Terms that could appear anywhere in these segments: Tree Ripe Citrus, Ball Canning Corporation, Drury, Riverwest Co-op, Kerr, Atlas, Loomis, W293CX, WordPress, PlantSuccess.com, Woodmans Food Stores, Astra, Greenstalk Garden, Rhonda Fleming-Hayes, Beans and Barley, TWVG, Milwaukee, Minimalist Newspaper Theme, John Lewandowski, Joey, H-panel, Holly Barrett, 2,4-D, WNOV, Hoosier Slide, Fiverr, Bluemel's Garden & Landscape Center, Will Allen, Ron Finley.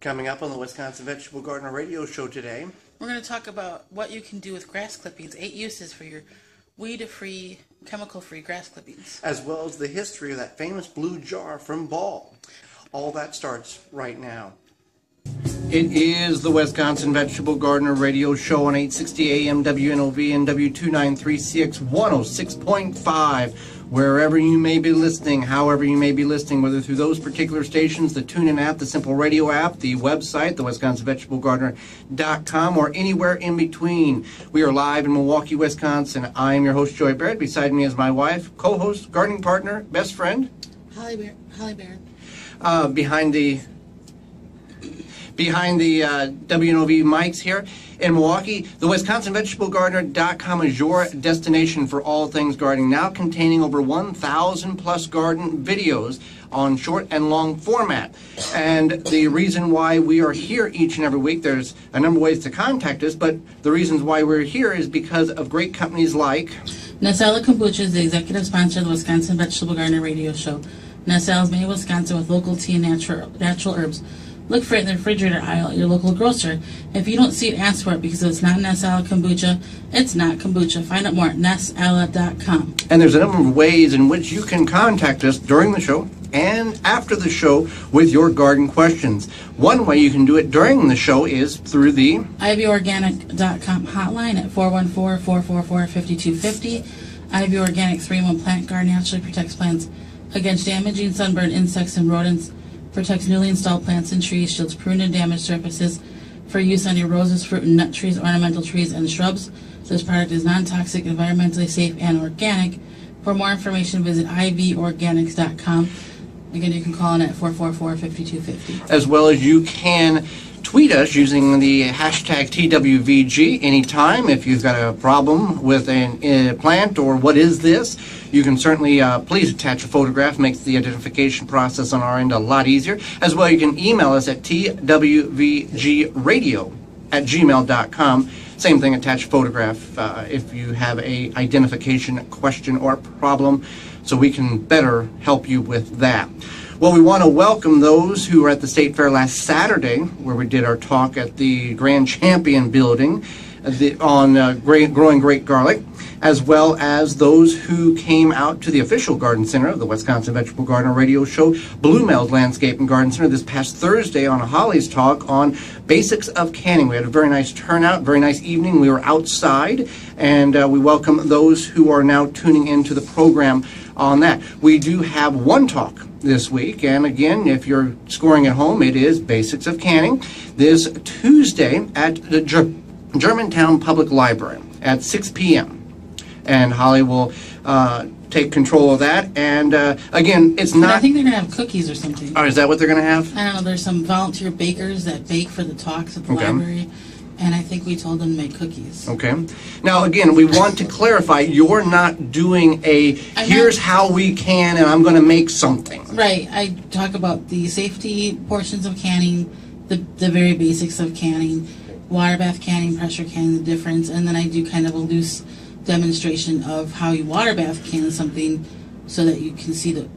Coming up on the Wisconsin Vegetable Gardener radio show today, we're going to talk about what you can do with grass clippings, 8 uses for your weed-free, chemical-free grass clippings. As well as the history of that famous blue jar from Ball. All that starts right now. It is the Wisconsin Vegetable Gardener radio show on 860 AM WNOV and W293CX 106.5. Wherever you may be listening, however you may be listening, whether through those particular stations, the TuneIn app, the Simple Radio app, the website, the WisconsinVegetableGardener.com, or anywhere in between. We are live in Milwaukee, Wisconsin. I am your host, Joy Barrett. Beside me is my wife, co-host, gardening partner, best friend, Holly Barrett. Behind the WNOV mics here in Milwaukee, the WisconsinVegetableGardener.com is your destination for all things gardening, now containing over 1,000 plus garden videos on short and long format. And the reason why we are here each and every week, there's a number of ways to contact us, but the reasons why we're here is because of great companies like... Nesalla Kombucha is the executive sponsor of the Wisconsin Vegetable Gardener radio show. Nesalla is made in Wisconsin with local tea and natural herbs. Look for it in the refrigerator aisle at your local grocer. If you don't see it, ask for it, because it's not Nesalla Kombucha. It's not kombucha. Find out more at Nesalla.com. And there's a number of ways in which you can contact us during the show and after the show with your garden questions. One way you can do it during the show is through the IvyOrganic.com hotline at 414-444-5250. IV Organics 3-in-1 Plant Guard naturally protects plants against damaging sunburn, insects, and rodents. Protects newly installed plants and trees, shields pruned and damaged surfaces for use on your roses, fruit and nut trees, ornamental trees, and shrubs. This product is non-toxic, environmentally safe, and organic. For more information, visit IvyOrganics.com. Again, you can call in at 444-5250. As well as you can tweet us using the hashtag TWVG anytime. If you've got a problem with a plant or what is this, you can certainly please attach a photograph. Makes the identification process on our end a lot easier. As well, you can email us at twvgradio@gmail.com. Same thing, attach a photograph if you have a identification question or problem, so we can better help you with that. Well, we want to welcome those who were at the State Fair last Saturday, where we did our talk at the Grand Champion Building on growing great garlic, as well as those who came out to the official garden center of the Wisconsin Vegetable Gardener radio show, Bluemel's Landscape and Garden Center, this past Thursday on Holly's talk on basics of canning. We had a very nice turnout, very nice evening. We were outside, and we welcome those who are now tuning into the program on that. We do have one talk this week, and again, if you're scoring at home, it is Basics of Canning, this Tuesday at the Germantown Public Library at 6 p.m. And Holly will take control of that, and again, it's not... I think they're going to have cookies or something. Oh, is that what they're going to have? I don't know, there's some volunteer bakers that bake for the talks at the library, and I think we told them to make cookies. Okay. Now, again, we want to clarify, you're not doing a, here's how we can, and I'm going to make something. Right. I talk about the safety portions of canning, the very basics of canning, water bath canning, pressure canning, the difference, and then I do kind of a loose demonstration of how you water bath can something so that you can see the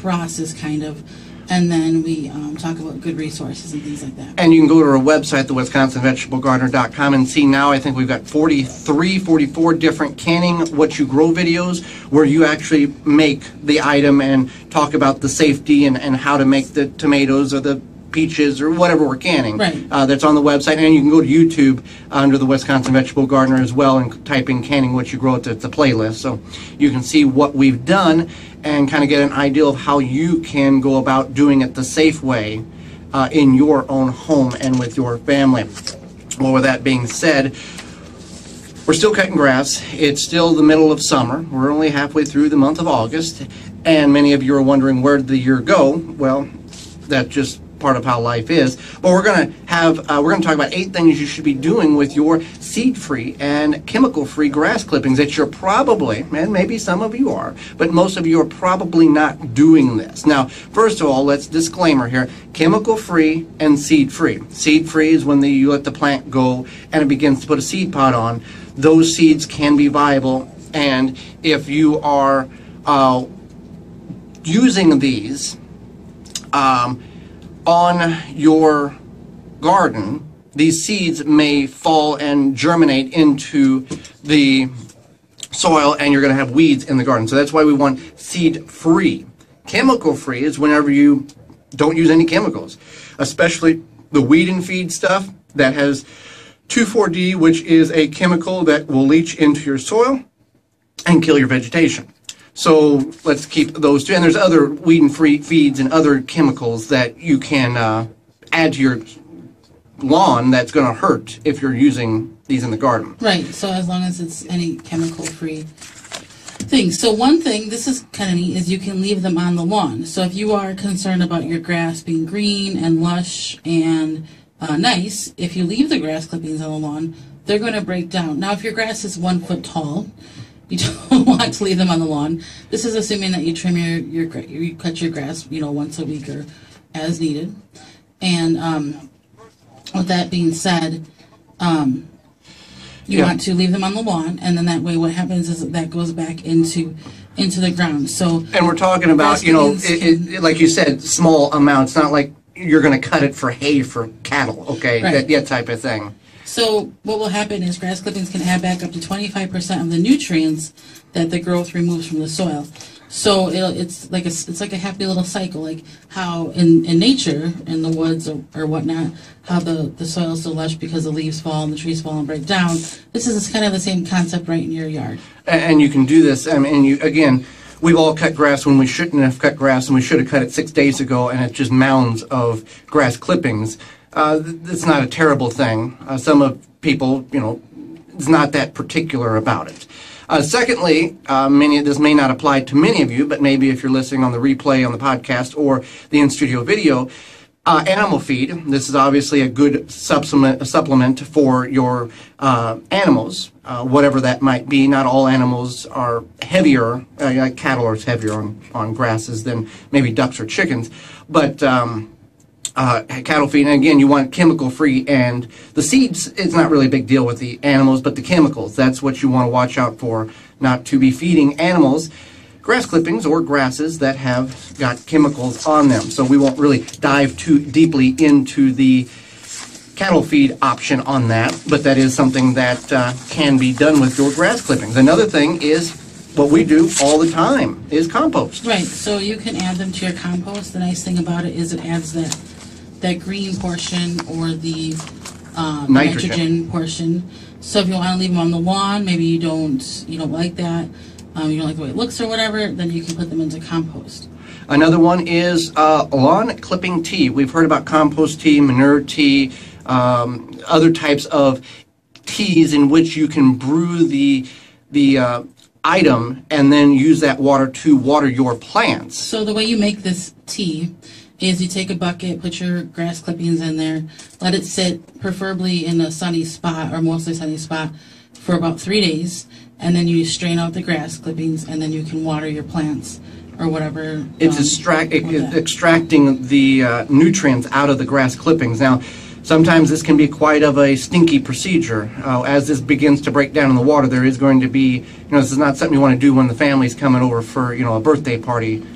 process, kind of. And then we talk about good resources and things like that. And you can go to our website, the WisconsinVegetableGardener.com, and see now, I think we've got 44 different canning what you grow videos where you actually make the item and talk about the safety and how to make the tomatoes or the peaches or whatever we're canning. Right. That's on the website, and you can go to YouTube under the Wisconsin Vegetable Gardener as well and type in canning what you grow at the playlist, so you can see what we've done and kind of get an idea of how you can go about doing it the safe way in your own home and with your family. Well, with that being said, we're still cutting grass. It's still the middle of summer. We're only halfway through the month of August, and many of you are wondering, where'd the year go? Well, that just part of how life is. But we're going to have we're going to talk about 8 things you should be doing with your seed-free and chemical-free grass clippings that you're probably, and maybe some of you are, but most of you are probably not doing this. Now, first of all, let's disclaimer here, chemical-free and seed-free. Seed-free is when you let the plant go and it begins to put a seed pod on. Those seeds can be viable, and if you are using these on your garden, these seeds may fall and germinate into the soil, and you're going to have weeds in the garden. So that's why we want seed-free. Chemical-free is whenever you don't use any chemicals, especially the weed and feed stuff that has 2,4-D, which is a chemical that will leach into your soil and kill your vegetation. So let's keep those two. And there's other weed and free feeds and other chemicals that you can add to your lawn that's going to hurt if you're using these in the garden. Right. So as long as it's any chemical-free thing. So one thing, this is kind of neat, is you can leave them on the lawn. So if you are concerned about your grass being green and lush and nice, if you leave the grass clippings on the lawn, they're going to break down. Now, if your grass is 1 foot tall, you don't want to leave them on the lawn. This is assuming that you trim you cut your grass, you know, once a week or as needed. And with that being said, you want to leave them on the lawn, and then that way what happens is that goes back into the ground. So, and we're talking about, you know, like you said, small amounts, not like you're going to cut it for hay for cattle, okay, right. that type of thing. So what will happen is grass clippings can add back up to 25% of the nutrients that the growth removes from the soil. So it's like a happy little cycle, like how in nature, in the woods or whatnot, how the soil is so lush because the leaves fall and the trees fall and break down. This is kind of the same concept right in your yard. And you can do this. I mean, again, we've all cut grass when we shouldn't have cut grass, and we should have cut it 6 days ago, and it's just mounds of grass clippings. It's not a terrible thing. Some of people, you know, it's not that particular about it. Secondly, this may not apply to many of you, but maybe if you're listening on the replay, on the podcast, or the in-studio video, animal feed. This is obviously a good supplement for your animals, whatever that might be. Not all animals are heavier. Like cattle are heavier on grasses than maybe ducks or chickens, but cattle feed. And again, you want chemical-free, and the seeds, it's not really a big deal with the animals, but the chemicals, that's what you want to watch out for, not to be feeding animals grass clippings or grasses that have got chemicals on them. So we won't really dive too deeply into the cattle feed option on that, but that is something that can be done with your grass clippings. Another thing is what we do all the time is compost. Right, so you can add them to your compost. The nice thing about it is it adds that green portion or the nitrogen portion. So if you want to leave them on the lawn, maybe you don't like that, you don't like the way it looks or whatever, then you can put them into compost. Another one is lawn clipping tea. We've heard about compost tea, manure tea, other types of teas in which you can brew the item and then use that water to water your plants. So the way you make this tea is you take a bucket, put your grass clippings in there, let it sit, preferably in a sunny spot or mostly sunny spot, for about 3 days, and then you strain out the grass clippings, and then you can water your plants or whatever. It's extracting the nutrients out of the grass clippings. Now, sometimes this can be quite of a stinky procedure. As this begins to break down in the water, there is going to be, this is not something you want to do when the family's coming over for, a birthday party in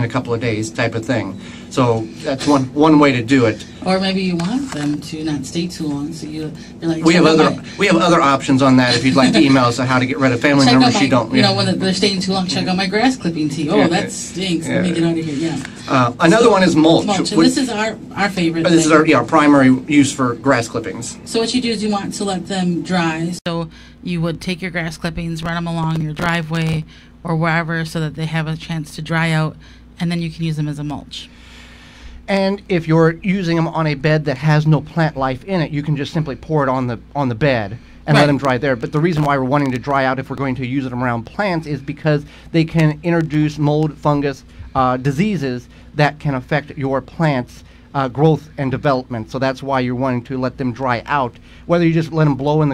a couple of days type of thing. So that's one way to do it. Or maybe you want them to not stay too long, so you're like, we have other options on that if you'd like to email us on how to get rid of family members you don't. When they're staying too long, check out my grass clipping tea. Oh, yeah, that stinks. Yeah. Let me get out of here. Yeah. Another one is mulch. And this is our favorite. This is our primary use for grass clippings. So what you do is you want to let them dry. So you would take your grass clippings, run them along your driveway or wherever, so that they have a chance to dry out, and then you can use them as a mulch. And if you're using them on a bed that has no plant life in it, you can just simply pour it on the bed and let them dry there. But the reason why we're wanting to dry out if we're going to use them around plants is because they can introduce mold, fungus, diseases that can affect your plants' growth and development. So that's why you're wanting to let them dry out. Whether you just let them blow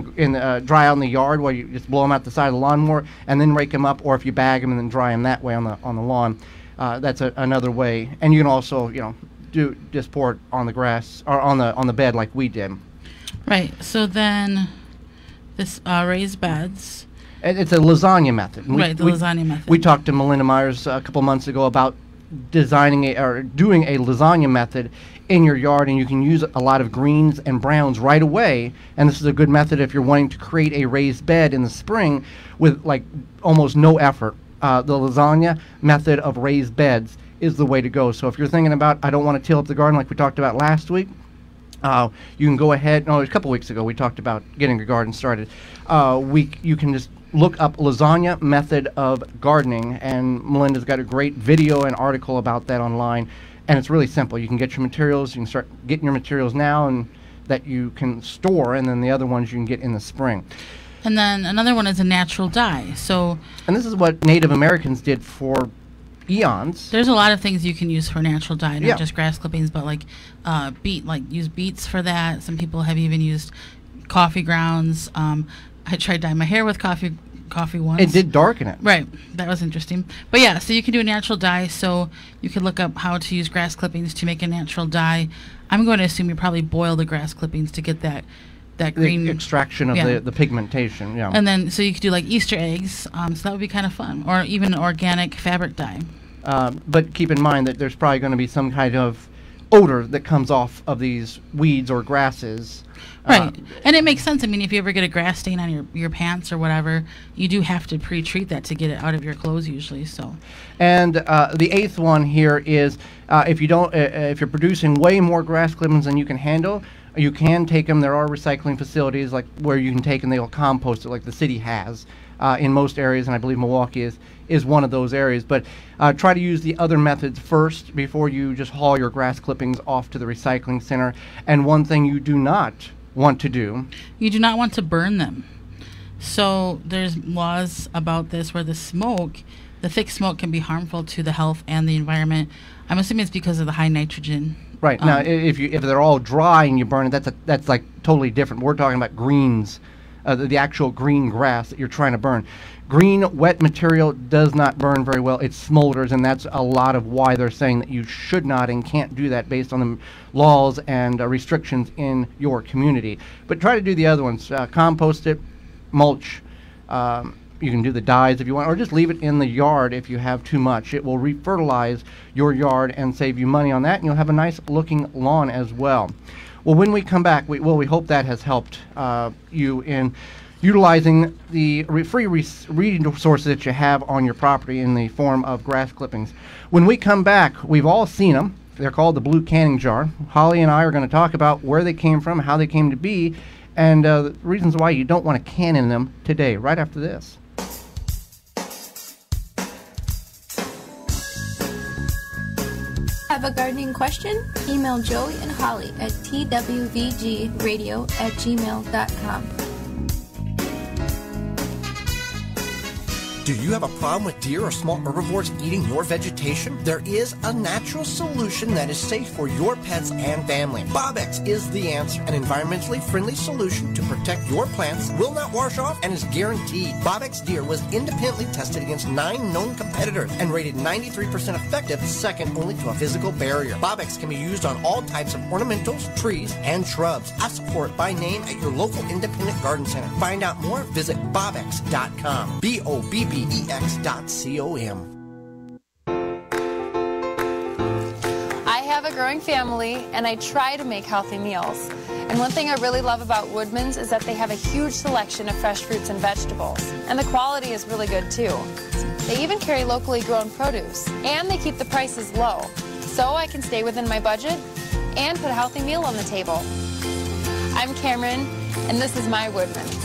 dry out in the yard, where you just blow them out the side of the lawnmower and then rake them up, or if you bag them and then dry them that way on the lawn, that's another way. And you can also, do just pour it on the grass or on the bed like we did. Right. So then, this raised beds. It's a lasagna method. We talked to Melinda Myers a couple months ago about designing a, or doing a lasagna method in your yard, and you can use a lot of greens and browns right away. And this is a good method if you're wanting to create a raised bed in the spring with like almost no effort. The lasagna method of raised beds is the way to go. So if you're thinking about, I don't want to till up the garden like we talked about last week, you can go ahead. No, a couple weeks ago we talked about getting your garden started. You can just look up lasagna method of gardening, and Melinda's got a great video and article about that online. And it's really simple. You can get your materials. You can start getting your materials now, and that you can store, and then the other ones you can get in the spring. And then another one is a natural dye. So, and this is what Native Americans did for eons. There's a lot of things you can use for natural dye, not just grass clippings, but like use beets for that. Some people have even used coffee grounds. I tried dyeing my hair with coffee once. It did darken it. Right. That was interesting. But yeah, so you can do a natural dye. So you can look up how to use grass clippings to make a natural dye. I'm going to assume you probably boil the grass clippings to get that green extraction of the pigmentation. Yeah. And then so you could do like Easter eggs. So that would be kind of fun, or even an organic fabric dye. But keep in mind that there's probably going to be some kind of odor that comes off of these weeds or grasses. Right. And it makes sense. I mean, if you ever get a grass stain on your pants or whatever, you do have to pre-treat that to get it out of your clothes usually. So, and the eighth one here is if you're producing way more grass clippings than you can handle, you can take them. There are recycling facilities like where you can take and they'll compost it, like the city has in most areas, and I believe Milwaukee is one of those areas. But try to use the other methods first before you just haul your grass clippings off to the recycling center. And one thing you do not want to do, you do not want to burn them. So there's laws about this where the thick smoke can be harmful to the health and the environment. I'm assuming it's because of the high nitrogen. Right. Now if they're all dry and you burn it, that's like totally different. We're talking about greens, the actual green grass that you're trying to burn. Green wet material does not burn very well. It smolders, and that's a lot of why they're saying that you should not and can't do that based on the laws and restrictions in your community. But try to do the other ones. Compost it, mulch. You can do the dyes if you want, or just leave it in the yard if you have too much. It will refertilize your yard and save you money on that, and you'll have a nice looking lawn as well. Well, when we come back, we hope that has helped you in utilizing the free resources that you have on your property in the form of grass clippings. When we come back, we've all seen them. They're called the blue canning jar. Holly and I are going to talk about where they came from, how they came to be, and the reasons why you don't want to can in them today, right after this. Have a gardening question? Email Joey and Holly at twvgradio@gmail.com. Do you have a problem with deer or small herbivores eating your vegetation? There is a natural solution that is safe for your pets and family. Bobbex is the answer. An environmentally friendly solution to protect your plants, will not wash off, and is guaranteed. Bobbex Deer was independently tested against 9 known competitors and rated 93% effective, second only to a physical barrier. Bobbex can be used on all types of ornamentals, trees, and shrubs. Ask for it by name at your local independent garden center. Find out more, visit Bobbex.com. B-O-B-B BEX.com. I have a growing family, and I try to make healthy meals. And one thing I really love about Woodman's is that they have a huge selection of fresh fruits and vegetables. And the quality is really good, too. They even carry locally grown produce, and they keep the prices low, so I can stay within my budget and put a healthy meal on the table. I'm Cameron, and this is my Woodman's.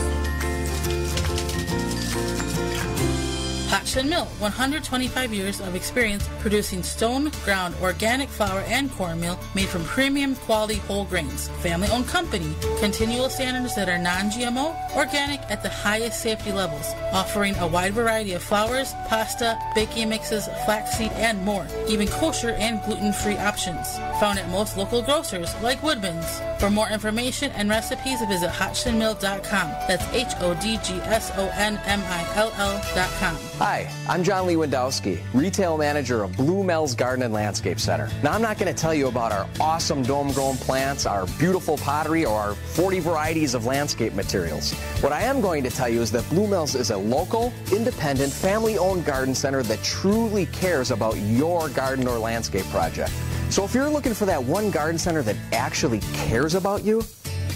Hodgson Mill, 125 years of experience producing stone-ground organic flour and cornmeal made from premium quality whole grains. Family-owned company, continual standards that are non-GMO, organic at the highest safety levels, offering a wide variety of flours, pasta, baking mixes, flaxseed, and more, even kosher and gluten-free options. Found at most local grocers like Woodman's. For more information and recipes, visit HodgsonMill.com. That's HODGSONMILL.com. Hi, I'm John Lewandowski, Retail Manager of Bluemel's Garden and Landscape Center. Now, I'm not going to tell you about our awesome dome-grown plants, our beautiful pottery, or our 40 varieties of landscape materials. What I am going to tell you is that Bluemel's is a local, independent, family-owned garden center that truly cares about your garden or landscape project. So if you're looking for that one garden center that actually cares about you,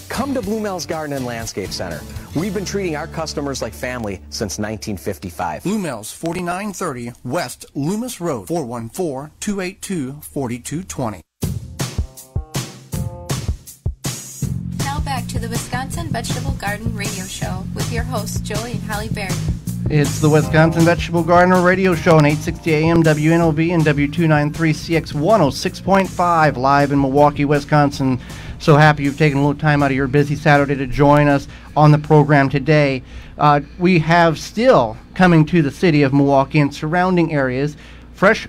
come to Bluemel's Garden and Landscape Center. We've been treating our customers like family since 1955. Bluemel's, 4930 West Loomis Road, 414-282-4220. Now back to the Wisconsin Vegetable Garden Radio Show with your hosts, Joey and Holly Baird. It's the Wisconsin Vegetable Gardener Radio Show on 860 AM WNOV and W293CX 106.5 live in Milwaukee, Wisconsin. So happy you've taken a little time out of your busy Saturday to join us on the program today. We have still coming to the city of Milwaukee and surrounding areas fresh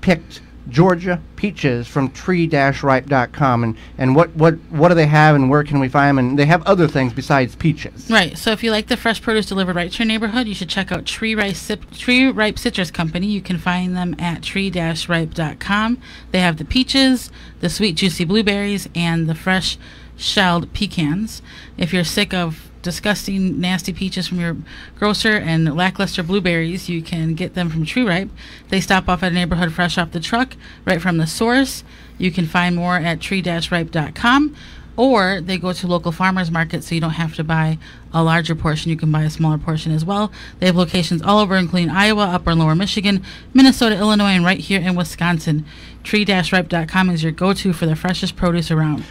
picked Georgia peaches from tree-ripe.com. And what do they have and where can we find them? And they have other things besides peaches. Right. So if you like the fresh produce delivered right to your neighborhood, you should check out Tree Ripe Citrus Company. You can find them at tree-ripe.com. They have the peaches, the sweet juicy blueberries, and the fresh shelled pecans. If you're sick of disgusting, nasty peaches from your grocer and lackluster blueberries, you can get them from Tree Ripe. They stop off at a neighborhood fresh off the truck, right from the source. You can find more at tree-ripe.com, or they go to local farmers markets, so you don't have to buy a larger portion. You can buy a smaller portion as well. They have locations all over, including Iowa, Upper and Lower Michigan, Minnesota, Illinois, and right here in Wisconsin. Tree-ripe.com is your go-to for the freshest produce around.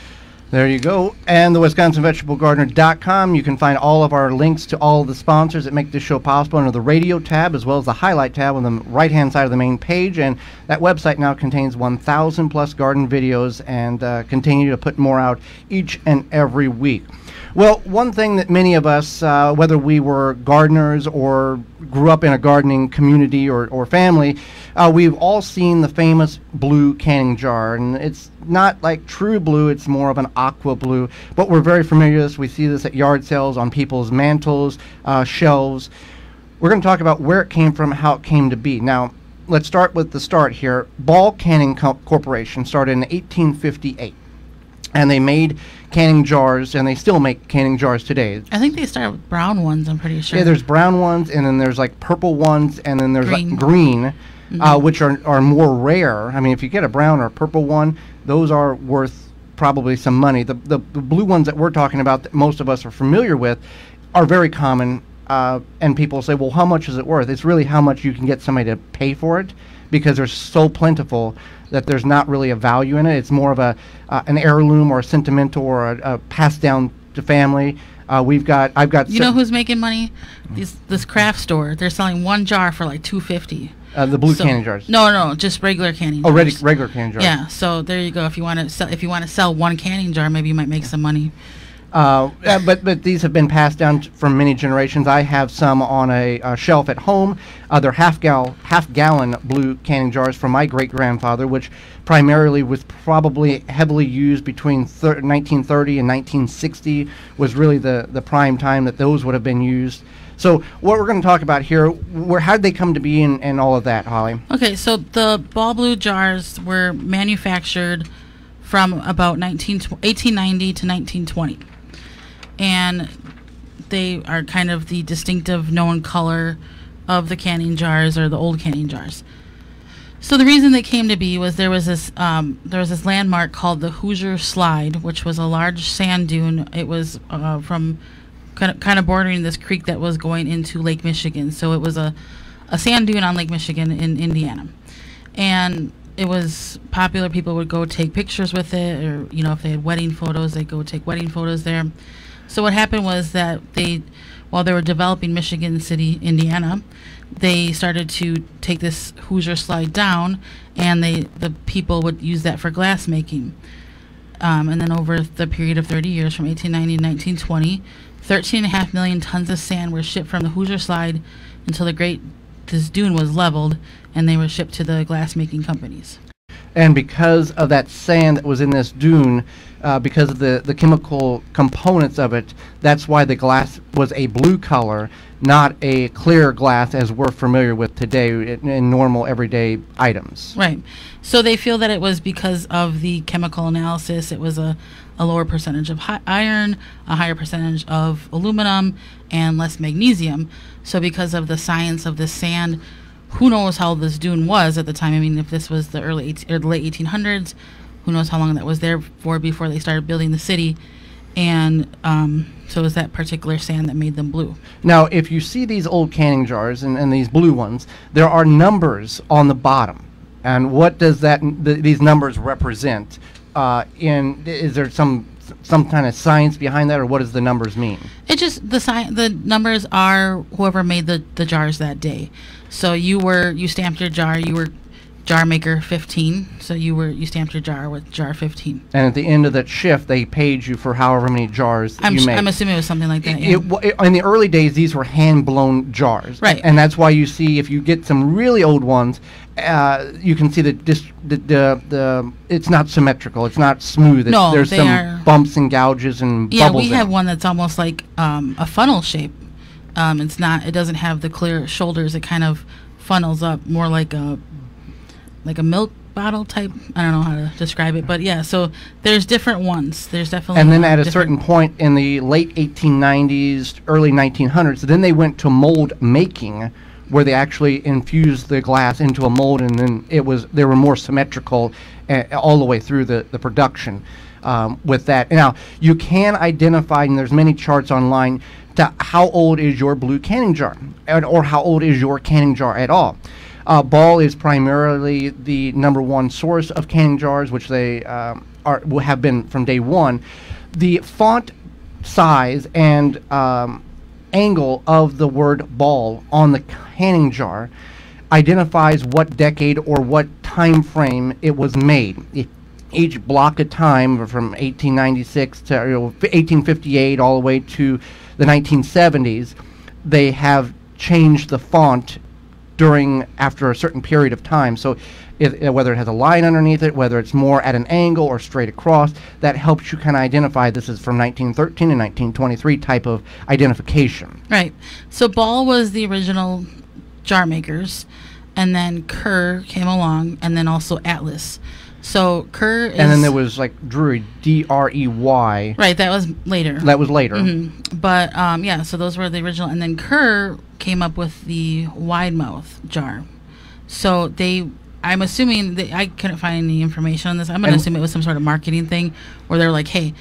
There you go. And the WisconsinVegetableGardener.com. You can find all of our links to all of the sponsors that make this show possible under the radio tab as well as the highlight tab on the right-hand side of the main page. And that website now contains 1,000-plus garden videos and continue to put more out each and every week. Well, one thing that many of us, whether we were gardeners or grew up in a gardening community or family, we've all seen the famous blue canning jar. And it's not like true blue, it's more of an aqua blue, but we're very familiar with this. We see this at yard sales, on people's mantles, shelves. We're going to talk about where it came from, how it came to be. Now, let's start with the start here. Ball Canning Corporation started in 1858, and they made canning jars, and they still make canning jars today. I think they start with brown ones, I'm pretty sure. Yeah, there's brown ones, and then there's like purple ones, and then there's green. Like green. Mm-hmm. Which are more rare. I mean, if you get a brown or a purple one, those are worth probably some money. The blue ones that we're talking about that most of us are familiar with are very common, and people say, well, how much is it worth? It's really how much you can get somebody to pay for it, because they're so plentiful that there's not really a value in it. It's more of a an heirloom or a sentimental or a passed down to family. I've got. You know who's making money? This craft store. They're selling one jar for like $2.50. The blue canning jars. No, just regular canning. Regular canning jars. Yeah. So there you go. If you want to sell, one canning jar, maybe you might make some money. But these have been passed down from many generations. I have some on a shelf at home. They're half gallon blue canning jars from my great grandfather, which primarily was probably heavily used between 1930 and 1960 was really the prime time that those would have been used. So what we're going to talk about here, how did they come to be and all of that, Holly? Okay, so the Ball Blue jars were manufactured from about 1890 to 1920. And they are kind of the distinctive known color of the canning jars, or the old canning jars. So the reason they came to be was there was this landmark called the Hoosier Slide, which was a large sand dune. It was from kind of bordering this creek that was going into Lake Michigan. So it was a sand dune on Lake Michigan in Indiana. And it was popular. People would go take pictures with it, or, you know, if they had wedding photos, they'd go take wedding photos there. So what happened was that while they were developing Michigan City, Indiana, they started to take this Hoosier Slide down, and the people would use that for glass making. And then over the period of 30 years, from 1890 to 1920, 13.5 million tons of sand were shipped from the Hoosier Slide until this dune was leveled, and they were shipped to the glass making companies. And because of that sand that was in this dune, because of the chemical components of it, that's why the glass was a blue color, not a clear glass as we're familiar with today in normal everyday items. Right. So they feel that it was because of the chemical analysis. It was a lower percentage of iron, a higher percentage of aluminum, and less magnesium. So because of the science of the sand, who knows how this dune was at the time. I mean, if this was the late 1800s, who knows how long that was there for before they started building the city. And so it was that particular sand that made them blue. Now, if you see these old canning jars and these blue ones, there are numbers on the bottom. And what does that these numbers represent? Is there some kind of science behind that, or what does the numbers mean? It just the numbers are whoever made the jars that day. So you stamped your jar. You were jar maker 15. So you stamped your jar with jar 15. And at the end of that shift, they paid you for however many jars you made. I'm assuming it was something like that. In the early days, these were hand blown jars. Right. And that's why you see, if you get some really old ones, you can see that it's not symmetrical. It's not smooth. No, there's some bumps and gouges and bubbles. Yeah, we have one that's almost like a funnel shape. It's not. It doesn't have the clear shoulders. It kind of funnels up more like a milk bottle type. I don't know how to describe it, but yeah. So there's different ones. There's definitely. And then at a certain point in the late 1890s, early 1900s, then they went to mold making, where they actually infused the glass into a mold, and then they were more symmetrical all the way through the production with that. Now, you can identify, and there's many charts online, to how old is your blue canning jar, or how old is your canning jar at all. Ball is primarily the #1 source of canning jars, which they have been from day one. The font size and angle of the word Ball on the canning jar identifies what decade or what time frame it was made. Each block of time from 1896 to 1858 all the way to the 1970s, they have changed the font after a certain period of time. So whether it has a line underneath it, whether it's more at an angle or straight across, that helps you kind of identify this is from 1913 and 1923 type of identification. Right. So Ball was the original jar makers, and then Kerr came along, and then also Atlas. So Kerr is... And then there was like Drury, D-R-E-Y. Right, that was later. That was later. Mm-hmm. But yeah, so those were the original. And then Kerr came up with the wide mouth jar. So they... I'm assuming that I couldn't find any information on this. I'm going to assume it was some sort of marketing thing where they're like, hey,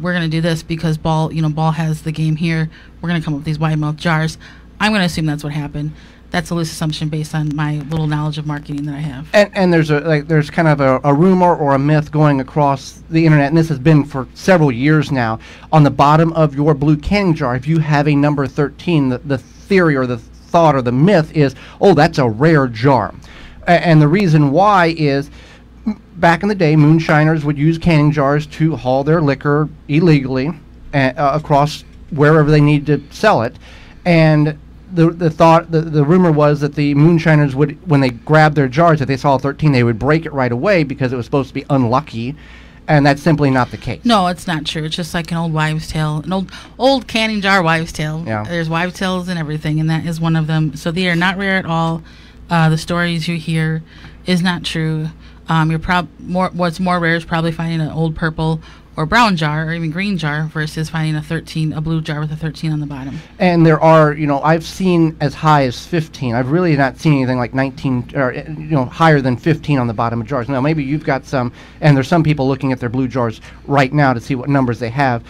we're going to do this because Ball has the game here. We're going to come up with these wide mouth jars. I'm going to assume that's what happened. That's a loose assumption based on my little knowledge of marketing that I have. And there's kind of a rumor or a myth going across the internet, and this has been for several years now. On the bottom of your blue canning jar, if you have a number 13, the theory or the thought or the myth is, oh, that's a rare jar. And the reason why is back in the day, moonshiners would use canning jars to haul their liquor illegally across wherever they needed to sell it. And the rumor was that the moonshiners would, when they grabbed their jars, if they saw 13, they would break it right away because it was supposed to be unlucky. And that's simply not the case. No, it's not true. It's just like an old wives' tale, an old canning jar wives' tale. Yeah. There's wives' tales and everything, and that is one of them. So they are not rare at all. The stories you hear is not true. What's more rare is probably finding an old purple or brown jar or even green jar versus finding a blue jar with a 13 on the bottom. And there are, I've seen as high as 15. I've really not seen anything like 19 or higher than 15 on the bottom of jars. Now maybe you've got some, and there's some people looking at their blue jars right now to see what numbers they have.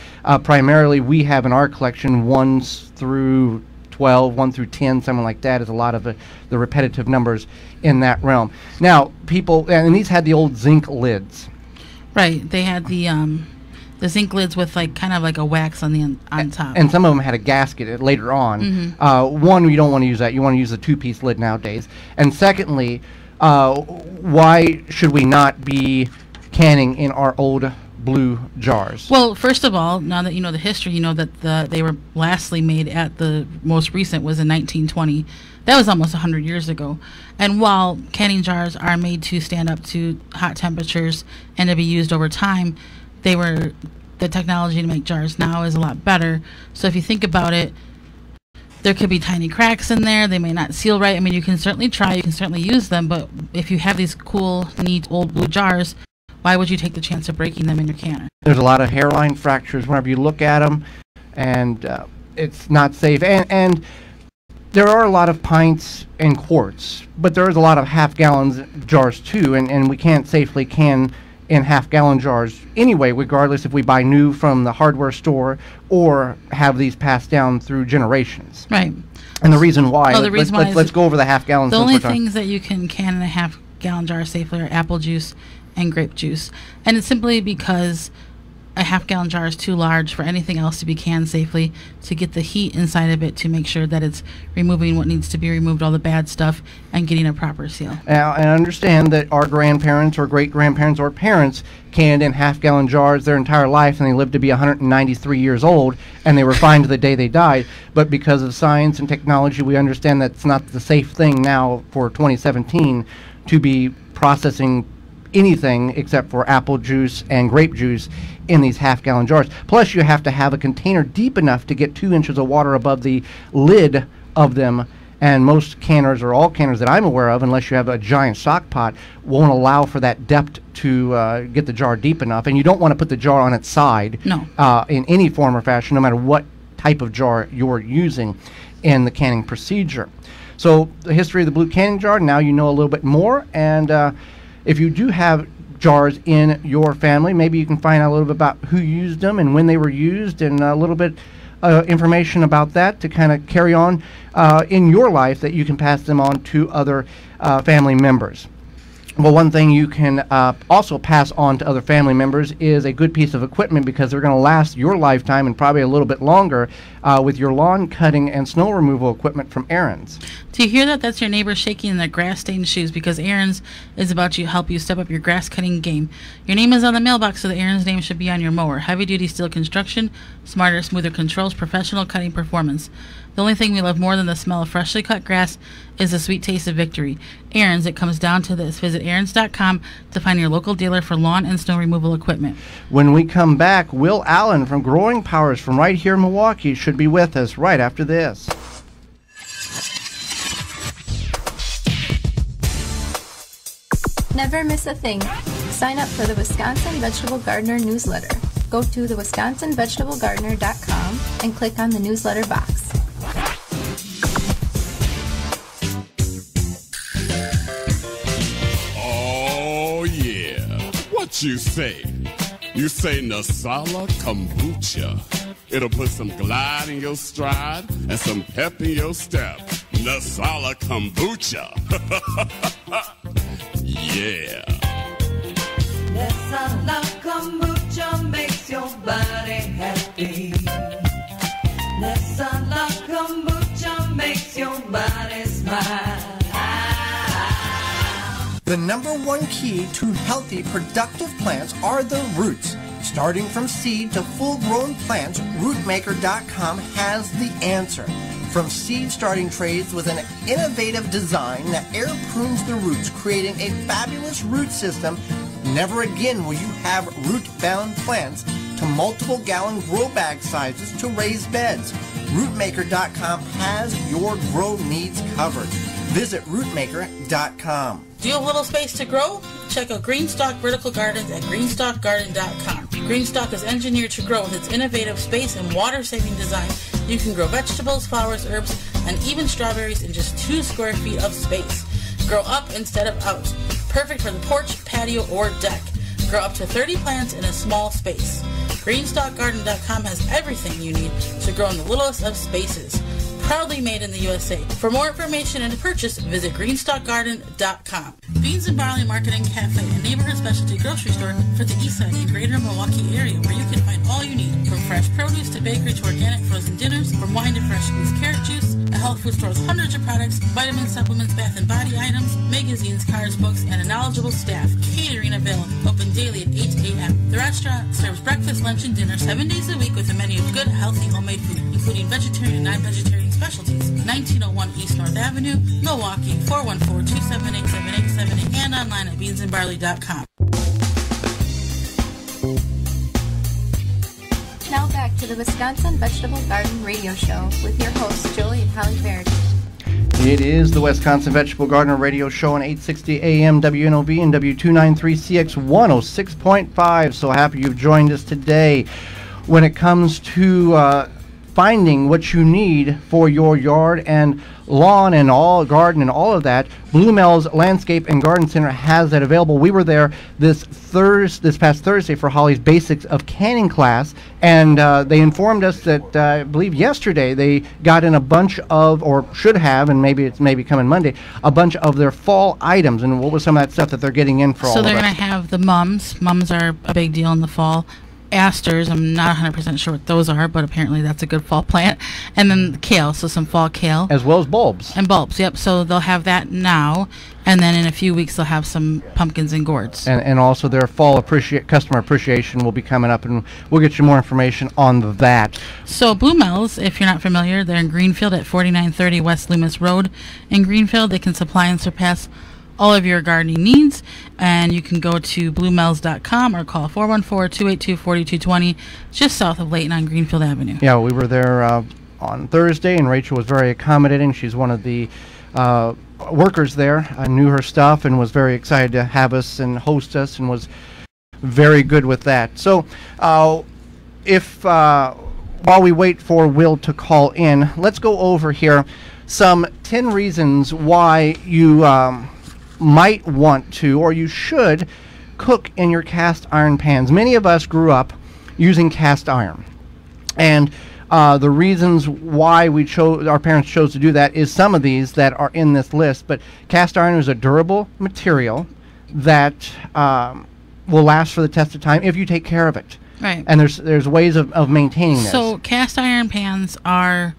Primarily we have in our collection 1 through 12, 1 through 10, something like that is a lot of the repetitive numbers in that realm. Now, people, and these had the old zinc lids. Right, they had the zinc lids with kind of a wax on the on top. And some of them had a gasket later on. Mm-hmm. One, you don't want to use that. You want to use the two-piece lid nowadays. And secondly, why should we not be canning in our old blue jars? Well, first of all, now that you know the history, you know that they were lastly made at the most recent was in 1920. That was almost 100 years ago. And while canning jars are made to stand up to hot temperatures and to be used over time, they were, the technology to make jars now is a lot better. So if you think about it, there could be tiny cracks in there. They may not seal right. I mean, you can certainly try. You can certainly use them. But if you have these cool, neat, old blue jars, why would you take the chance of breaking them in your canner? There's a lot of hairline fractures whenever you look at them, and it's not safe. And there are a lot of pints and quarts, but there is a lot of half-gallon jars, too, and we can't safely can in half-gallon jars anyway, regardless if we buy new from the hardware store or have these passed down through generations. Right. And the reason why, well, let's go over the half-gallon. The only things that you can can in a half-gallon jar safely are apple juice and grape juice. And it's simply because a half-gallon jar is too large for anything else to be canned safely, to get the heat inside of it to make sure that it's removing what needs to be removed, all the bad stuff, and getting a proper seal. Now, I understand that our grandparents or great-grandparents or parents canned in half-gallon jars their entire life, and they lived to be 193 years old, and they were fine to the day they died. But because of science and technology, we understand that's not the safe thing now for 2017 to be processing anything except for apple juice and grape juice in these half-gallon jars. Plus, you have to have a container deep enough to get 2 inches of water above the lid of them, and most canners, or all canners that I'm aware of, unless you have a giant stock pot, won't allow for that depth to get the jar deep enough. And you don't want to put the jar on its side, no, in any form or fashion, no matter what type of jar you're using in the canning procedure. So the history of the blue canning jar, now you know a little bit more. And if you do have jars in your family, maybe you can find out a little bit about who used them and when they were used, and a little bit information about that to kind of carry on in your life, that you can pass them on to other family members. Well, one thing you can also pass on to other family members is a good piece of equipment, because they're going to last your lifetime and probably a little bit longer, with your lawn cutting and snow removal equipment from Ariens. Do you hear that? That's your neighbor shaking in their grass-stained shoes, because Ariens is about to help you step up your grass-cutting game. Your name is on the mailbox, so the Ariens name should be on your mower. Heavy-duty steel construction, smarter, smoother controls, professional cutting performance. The only thing we love more than the smell of freshly cut grass is the sweet taste of victory. Ariens, it comes down to this. Visit Ariens.com to find your local dealer for lawn and snow removal equipment. When we come back, Will Allen from Growing Powers from right here in Milwaukee should be with us right after this. Never miss a thing. Sign up for the Wisconsin Vegetable Gardener newsletter. Go to the WisconsinVegetableGardener.com and click on the newsletter box. Oh yeah, what you say? You say Nesalla Kombucha. It'll put some glide in your stride and some pep in your step. Nesalla Kombucha. Yeah. Nesalla Kombucha makes your body happy. Nesalla Kombucha makes your body smile. The number one key to healthy, productive plants are the roots. Starting from seed to full-grown plants, RootMaker.com has the answer. From seed starting trays with an innovative design that air prunes the roots, creating a fabulous root system, never again will you have root-bound plants, to multiple-gallon grow bag sizes to raised beds. RootMaker.com has your grow needs covered. Visit RootMaker.com. Do you have little space to grow? Check out Greenstalk Vertical Gardens at GreenstalkGarden.com. Greenstalk is engineered to grow with its innovative space and water-saving design. You can grow vegetables, flowers, herbs, and even strawberries in just 2 square feet of space. Grow up instead of out. Perfect for the porch, patio, or deck. Grow up to 30 plants in a small space. GreenstalkGarden.com has everything you need to grow in the littlest of spaces. Proudly made in the USA. For more information and to purchase, visit GreenstalkGarden.com. Beans and Barley Market and Cafe, a neighborhood specialty grocery store for the East Side and Greater Milwaukee area, where you can find all you need, from fresh produce to bakery to organic frozen dinners, from wine to fresh squeezed carrot juice, a health food store's hundreds of products, vitamins, supplements, bath and body items, magazines, cars, books, and a knowledgeable staff. Catering available, open daily at 8 a.m. The restaurant serves breakfast, lunch, and dinner 7 days a week with a menu of good, healthy, homemade food, including vegetarian and non-vegetarian specialties. 1901 East North Avenue, Milwaukee, 414-278-7878, and online at beansandbarley.com. Now back to the Wisconsin Vegetable Garden Radio Show with your hosts, Julie and Holly Baird. It is the Wisconsin Vegetable Gardener Radio Show on 860 AM WNOV and W293CX 106.5. So happy you've joined us today. When it comes to finding what you need for your yard and lawn and all garden and all of that, Bluemel's Landscape and Garden Center has that available. We were there this past Thursday for Holly's Basics of Canning class, and they informed us that I believe yesterday they got in a bunch of, or should have, and maybe coming Monday, a bunch of their fall items. And what was some of that stuff that they're getting in for all of us? So they're going to have the mums. Mums are a big deal in the fall. Asters, I'm not 100% sure what those are, but apparently that's a good fall plant. And then kale, so some fall kale. As well as bulbs. And bulbs, yep. So they'll have that now, and then in a few weeks they'll have some pumpkins and gourds. And also their fall customer appreciation will be coming up, and we'll get you more information on that. So Bluemel's, if you're not familiar, they're in Greenfield at 4930 West Loomis Road. In Greenfield, they can supply and surpass all of your gardening needs, and you can go to bluemel's.com or call 414-282-4220, just south of Layton on Greenfield Avenue. Yeah, we were there on Thursday, and Rachel was very accommodating. She's one of the workers there. I knew her stuff and was very excited to have us and host us, and was very good with that. So while we wait for Will to call in, let's go over here some 10 reasons why you might want to, or you should, cook in your cast iron pans. Many of us grew up using cast iron, and the reasons why we our parents chose to do that is some of these that are in this list. But cast iron is a durable material that will last for the test of time if you take care of it. Right. And there's ways of maintaining this. So cast iron pans are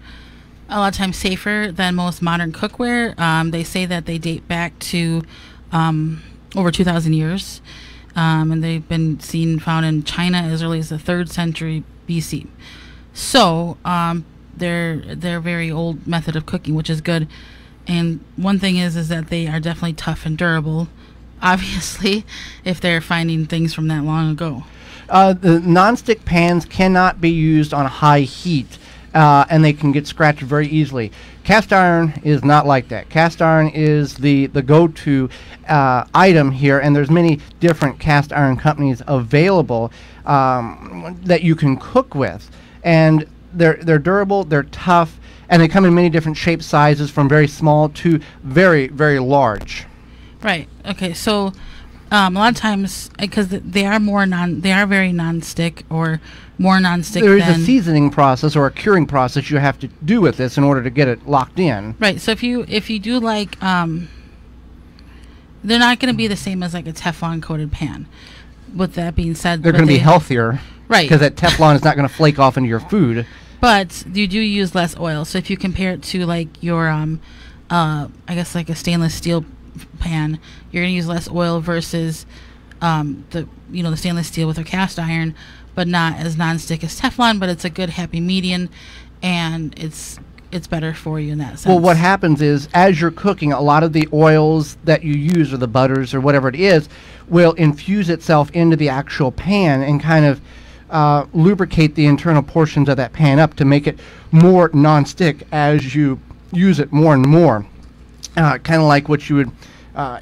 a lot of times safer than most modern cookware. They say that they date back to over 2,000 years, and they've been found in China as early as the 3rd century BC. So they're a very old method of cooking, which is good. And one thing is that they are definitely tough and durable, obviously, if they're finding things from that long ago. The nonstick pans cannot be used on high heat. And they can get scratched very easily. Cast iron is not like that. Cast iron is the go-to item here, and there's many different cast iron companies available that you can cook with. And they're durable, they're tough, and they come in many different shapes, sizes, from very small to very, very large. Right. Okay. So a lot of times, because they are very non-stick. There is a seasoning process or a curing process you have to do with this in order to get it locked in. Right. So if you do like, they're not going to be the same as like a Teflon coated pan. With that being said, they're going to be healthier, right? Because that Teflon is not going to flake off into your food. But you do use less oil. So if you compare it to like your, I guess like a stainless steel pan, you're going to use less oil versus the stainless steel with a cast iron. But not as non-stick as Teflon, but it's a good happy median, and it's better for you in that sense. Well, what happens is, as you're cooking, a lot of the oils that you use, or the butters, or whatever it is, will infuse itself into the actual pan and kind of lubricate the internal portions of that pan up to make it more non-stick as you use it more and more. Kind of like what you would,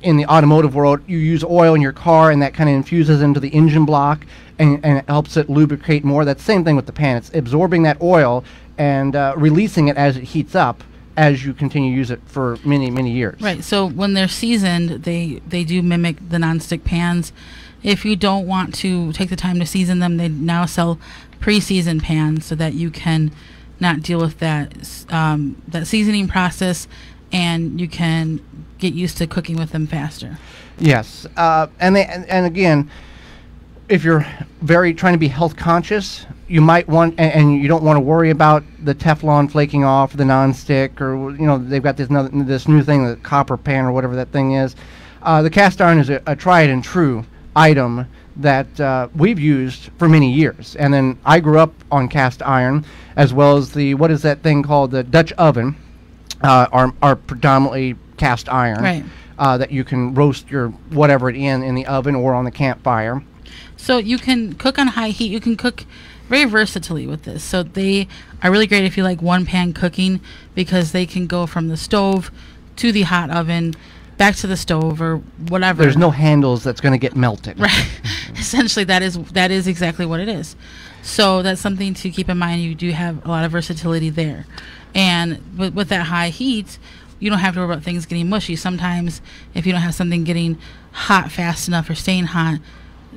in the automotive world, you use oil in your car, and that kind of infuses into the engine block, and it helps it lubricate more. That's the same thing with the pan. It's absorbing that oil and releasing it as it heats up, as you continue to use it for many, many years. Right. So when they're seasoned, they do mimic the nonstick pans. If you don't want to take the time to season them, they now sell pre-seasoned pans so that you can not deal with that that seasoning process, and you can get used to cooking with them faster. Yes, and again, if you're very trying to be health conscious, you might want, and you don't want to worry about the Teflon flaking off, the nonstick, or, you know, they've got this new thing, the copper pan or whatever that thing is. The cast iron is a tried and true item that we've used for many years. And then I grew up on cast iron, as well as the, what is that thing called, the Dutch oven, are predominantly cast iron, right, that you can roast your whatever it in the oven or on the campfire. So you can cook on high heat. You can cook very versatilely with this. So they are really great if you like one pan cooking, because they can go from the stove to the hot oven, back to the stove, or whatever. There's no handles that's going to get melted. Right. Essentially, that is exactly what it is. So that's something to keep in mind. You do have a lot of versatility there. And with that high heat, you don't have to worry about things getting mushy. Sometimes if you don't have something getting hot fast enough or staying hot,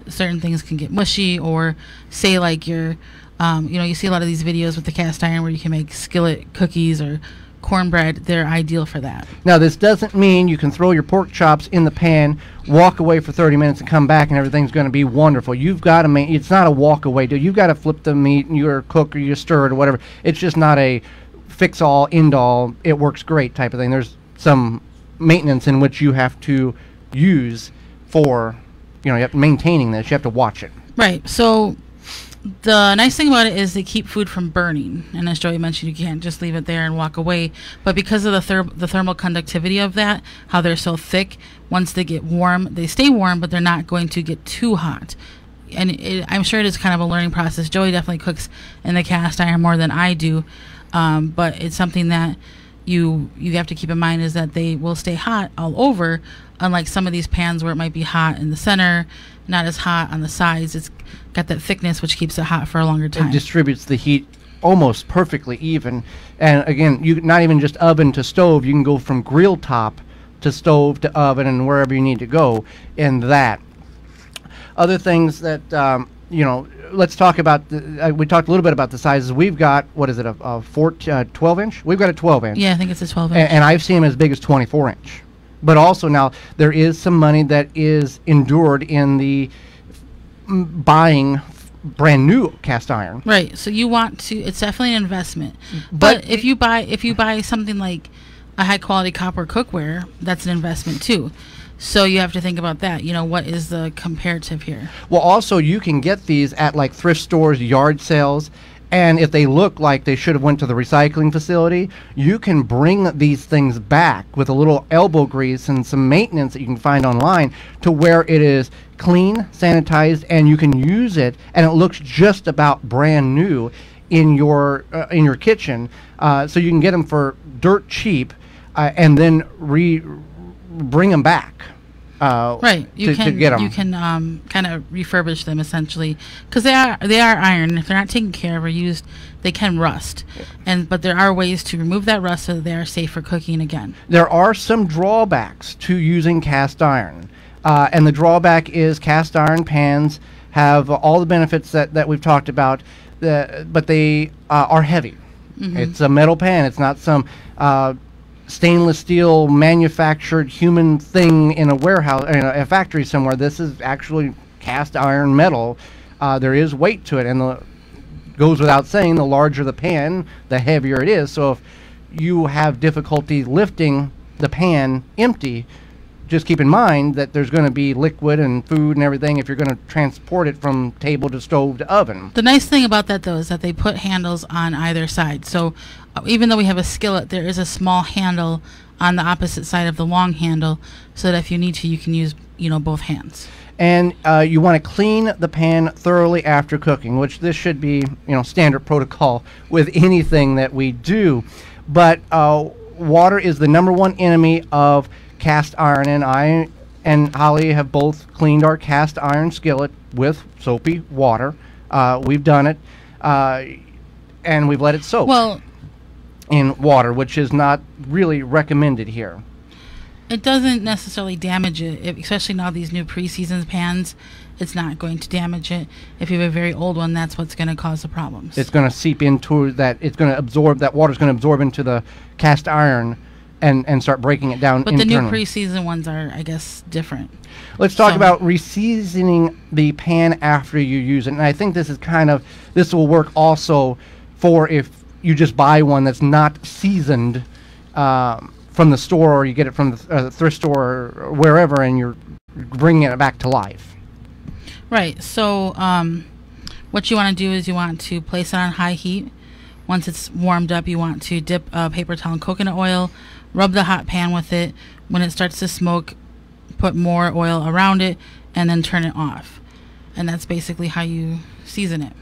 certain things can get mushy, or say like your, you know, you see a lot of these videos with the cast iron where you can make skillet cookies or cornbread. They're ideal for that. Now, this doesn't mean you can throw your pork chops in the pan, walk away for 30 minutes and come back and everything's going to be wonderful. You've got to make, it's not a walk away deal. You've got to flip the meat and you're cook or you stir it or whatever. It's just not a fix all, end all, it works great type of thing. There's some maintenance in which you have to use for, you know, you have maintaining this, you have to watch it. Right. So the nice thing about it is they keep food from burning. And as Joey mentioned, you can't just leave it there and walk away. But because of the thermal conductivity of that, how they're so thick, once they get warm, they stay warm, but they're not going to get too hot. And I'm sure it is kind of a learning process. Joey definitely cooks in the cast iron more than I do. But it's something that you have to keep in mind, is that they will stay hot all over, unlike some of these pans where it might be hot in the center, not as hot on the sides. It's got that thickness which keeps it hot for a longer time. It distributes the heat almost perfectly even. And again, you not even just oven to stove, you can go from grill top to stove to oven and wherever you need to go in that. Other things that you know, let's talk about, we talked a little bit about the sizes. We've got, what is it, a 12-inch? We've got a 12-inch. Yeah, I think it's a 12-inch. And I've seen them as big as 24-inch. But also now, there is some money that is endured in the buying brand new cast iron. Right, so you want to, it's definitely an investment. But if you buy something like a high-quality copper cookware, that's an investment too. So you have to think about that. You know, what is the comparative here? Well, also, you can get these at, like, thrift stores, yard sales. And if they look like they should have went to the recycling facility, you can bring these things back with a little elbow grease and some maintenance that you can find online to where it is clean, sanitized, and you can use it. And it looks just about brand new in your kitchen. So you can get them for dirt cheap and then bring them back. Right, you can get them. You can kind of refurbish them essentially, because they are iron. If they're not taken care of or used, they can rust. Yeah. But there are ways to remove that rust so that they are safe for cooking again. There are some drawbacks to using cast iron, and the drawback is cast iron pans have all the benefits that we've talked about, but they are heavy. Mm-hmm. It's a metal pan. It's not some stainless steel manufactured human thing in a warehouse, in a factory somewhere. This is actually cast iron metal. There is weight to it, and goes without saying, the larger the pan, the heavier it is. So if you have difficulty lifting the pan empty, just keep in mind that there's going to be liquid and food and everything if you're going to transport it from table to stove to oven. The nice thing about that, though, is that they put handles on either side. So even though we have a skillet, there is a small handle on the opposite side of the long handle, so that if you need to, you can use, you know, both hands. And you want to clean the pan thoroughly after cooking, which this should be, you know, standard protocol with anything that we do. But water is the #1 enemy of cast iron, and I and Holly have both cleaned our cast iron skillet with soapy water. We've done it, and we've let it soak in water, which is not really recommended here. It doesn't necessarily damage it, especially now these new pre-seasoned pans. It's not going to damage it. If you have a very old one, that's what's going to cause the problems. It's going to seep into that. It's going to absorb that water. Is going to absorb into the cast iron and start breaking it down internally. But the new pre-season ones are, I guess, different. Let's talk about reseasoning the pan after you use it. And I think this is kind of, this will work also for if you just buy one that's not seasoned from the store, or you get it from the thrift store or wherever, and you're bringing it back to life. Right. So what you want to do is you want to place it on high heat. Once it's warmed up, you want to dip a paper towel in coconut oil, rub the hot pan with it. When it starts to smoke, put more oil around it, and then turn it off. And that's basically how you season it.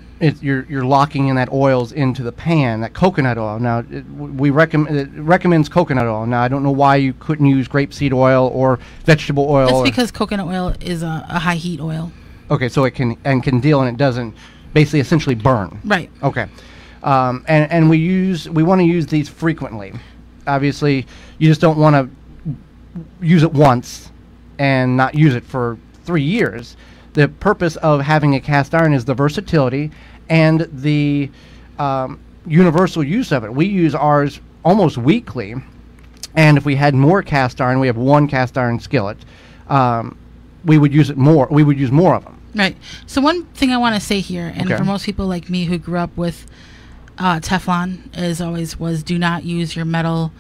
You're locking in that oils into the pan, that coconut oil. Now, it recommends coconut oil. Now, I don't know why you couldn't use grapeseed oil or vegetable oil. That's because coconut oil is a high heat oil. Okay, so it can deal, and it doesn't basically essentially burn. Right. Okay. And we want to use these frequently. Obviously, you just don't want to use it once and not use it for 3 years. The purpose of having a cast iron is the versatility and the universal use of it. We use ours almost weekly, and if we had more cast iron, we have one cast iron skillet, we would use it more. We would use more of them. Right. So one thing I want to say here, and for most people like me who grew up with Teflon, as always, was do not use your metal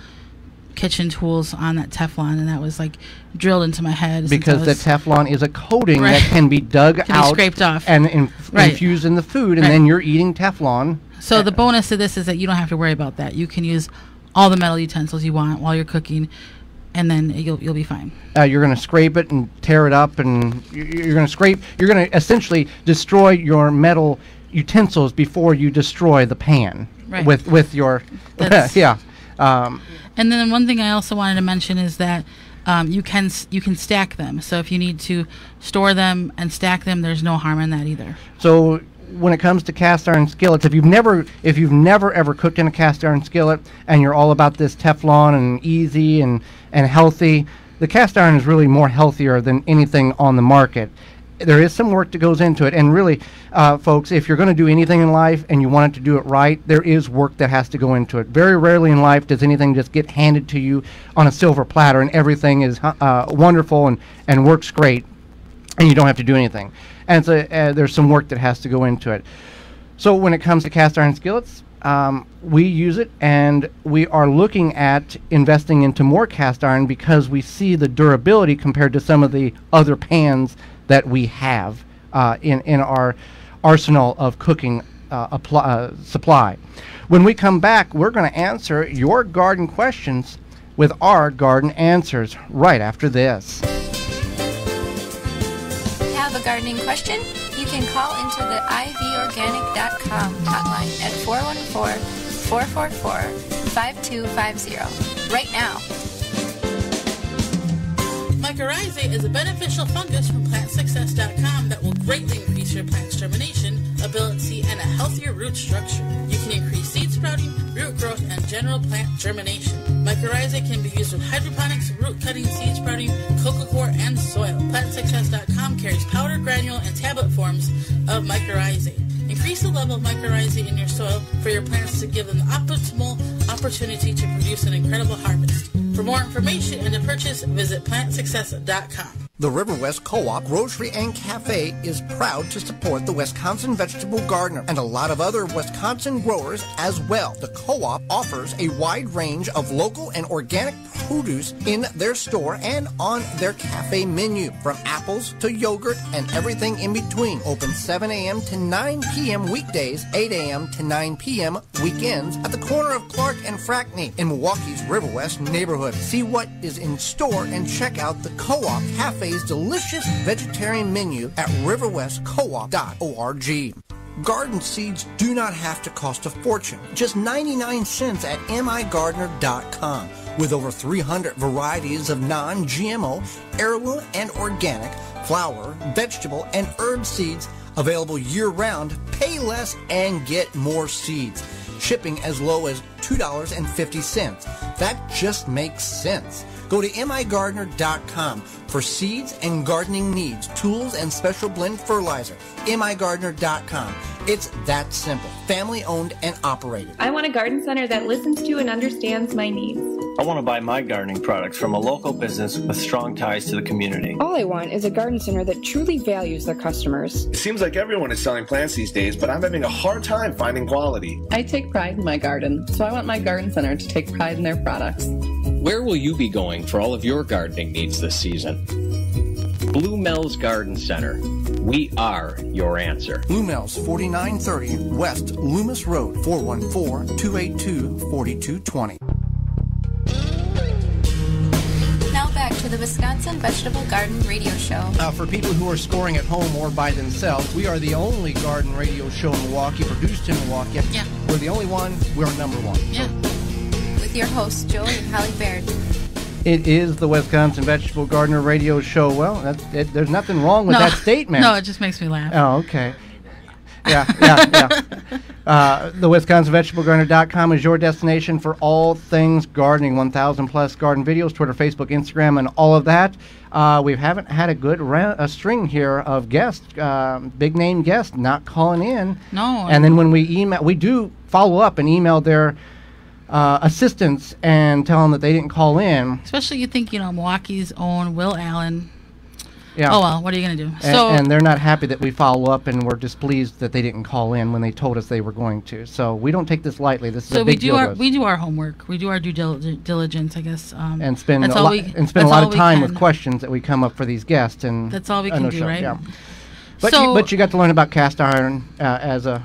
kitchen tools on that Teflon, and that was like drilled into my head because the Teflon is a coating that can be dug out, scraped off, and infused in the food, and then you're eating Teflon. So the bonus to this is that you don't have to worry about that. You can use all the metal utensils you want while you're cooking, and then you'll be fine. You're going to scrape it and tear it up, and you're going to scrape. You're going to essentially destroy your metal utensils before you destroy the pan with your And then one thing I also wanted to mention is that you can stack them. So if you need to store them and stack them, there's no harm in that either. So when it comes to cast iron skillets, if you've never ever cooked in a cast iron skillet and you're all about this Teflon and easy and healthy, the cast iron is really more healthier than anything on the market. There is some work that goes into it, and really, folks, if you're going to do anything in life and you want to do it right, there is work that has to go into it. Very rarely in life does anything just get handed to you on a silver platter, and everything is wonderful and works great, and you don't have to do anything. And so there's some work that has to go into it. So when it comes to cast iron skillets, we use it, and we are looking at investing into more cast iron because we see the durability compared to some of the other pans that we have in our arsenal of cooking supply. When we come back, we're going to answer your garden questions with our garden answers right after this. Have a gardening question? You can call into the IvyOrganic.com hotline at 414-444-5250 right now. Mycorrhizae is a beneficial fungus from PlantSuccess.com that will greatly increase your plant's germination ability and a healthier root structure. You can increase seed sprouting, root growth, and general plant germination. Mycorrhizae can be used with hydroponics, root cutting, seed sprouting, coco coir, and soil. PlantSuccess.com carries powder, granule, and tablet forms of mycorrhizae. Increase the level of mycorrhizae in your soil for your plants to give them the optimal opportunity to produce an incredible harvest. For more information and to purchase, visit PlantSuccess.com. The Riverwest Co-op Grocery and Cafe is proud to support the Wisconsin Vegetable Gardener and a lot of other Wisconsin growers as well. The co-op offers a wide range of local and organic produce in their store and on their cafe menu, from apples to yogurt and everything in between. Open 7 a.m. to 9 p.m. weekdays, 8 a.m. to 9 p.m. weekends at the corner of Clark and Frackney in Milwaukee's Riverwest neighborhood. See what is in store and check out the Co-op Cafe's delicious vegetarian menu at riverwestcoop.org. Garden seeds do not have to cost a fortune. Just 99 cents at migardener.com. With over 300 varieties of non-GMO, heirloom, and organic flower, vegetable, and herb seeds available year-round, pay less and get more seeds. Shipping as low as $2.50. That just makes sense. Go to MIGardener.com for seeds and gardening needs, tools, and special blend fertilizer. MIGardener.com. It's that simple. Family owned and operated. I want a garden center that listens to and understands my needs. I want to buy my gardening products from a local business with strong ties to the community. All I want is a garden center that truly values their customers. It seems like everyone is selling plants these days, but I'm having a hard time finding quality. I take pride in my garden, so I want my garden center to take pride in their products. Where will you be going for all of your gardening needs this season? Bluemel's Garden Center. We are your answer. Bluemel's, 4930 West Loomis Road, 414-282-4220. The Wisconsin Vegetable Garden Radio Show. Now, for people who are scoring at home or by themselves, we are the only garden radio show in Milwaukee, produced in Milwaukee. Yeah. We're the only one. We're number one. Yeah. With your hosts, Joel and Holly Baird. It is the Wisconsin Vegetable Gardener Radio Show. Well, there's nothing wrong with that statement. No, it just makes me laugh. Oh, okay. Yeah. The WisconsinVegetableGardener.com is your destination for all things gardening. 1,000-plus garden videos, Twitter, Facebook, Instagram, and all of that. We haven't had a good string here of guests, big-name guests, not calling in. No. And then when we email, we do follow up and email their assistants and tell them that they didn't call in. Especially you think, Milwaukee's own Will Allen. Yeah. Oh, well, what are you going to do? And they're not happy that we follow up, and we're displeased that they didn't call in when they told us they were going to. So we don't take this lightly. This is a big deal. We do our homework. We do our due diligence, I guess. And spend a lot of time with questions that we come up for these guests. And that's all we can do, right? Yeah. But, so you got to learn about cast iron as a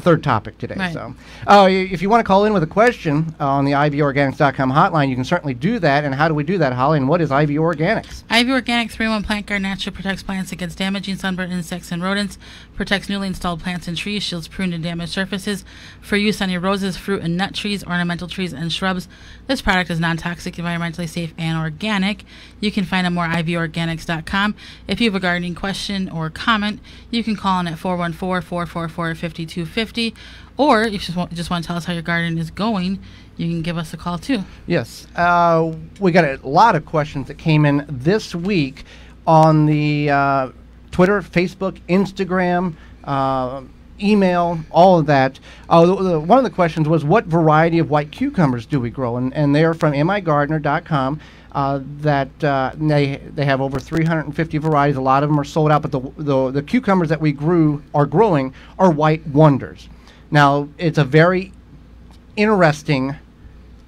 third topic today. Right. So, if you want to call in with a question on the IvyOrganics.com hotline, you can certainly do that. And how do we do that, Holly? And what is IV Organics? IV Organics 3-in-1 Plant Guard naturally protects plants against damaging sunburn, insects, and rodents. Protects newly installed plants and trees. Shields pruned and damaged surfaces. For use on your roses, fruit and nut trees, ornamental trees, and shrubs. This product is non-toxic, environmentally safe, and organic. You can find out more at IvyOrganics.com. If you have a gardening question or comment, you can call in at 414-444-5250, or if you just want to tell us how your garden is going, you can give us a call too. Yes, we got a lot of questions that came in this week on the Twitter, Facebook, Instagram, email, all of that. One of the questions was, what variety of white cucumbers do we grow? And they're from migardener.com. They have over 350 varieties. A lot of them are sold out, but the cucumbers that we are growing are white wonders. Now, it's a very interesting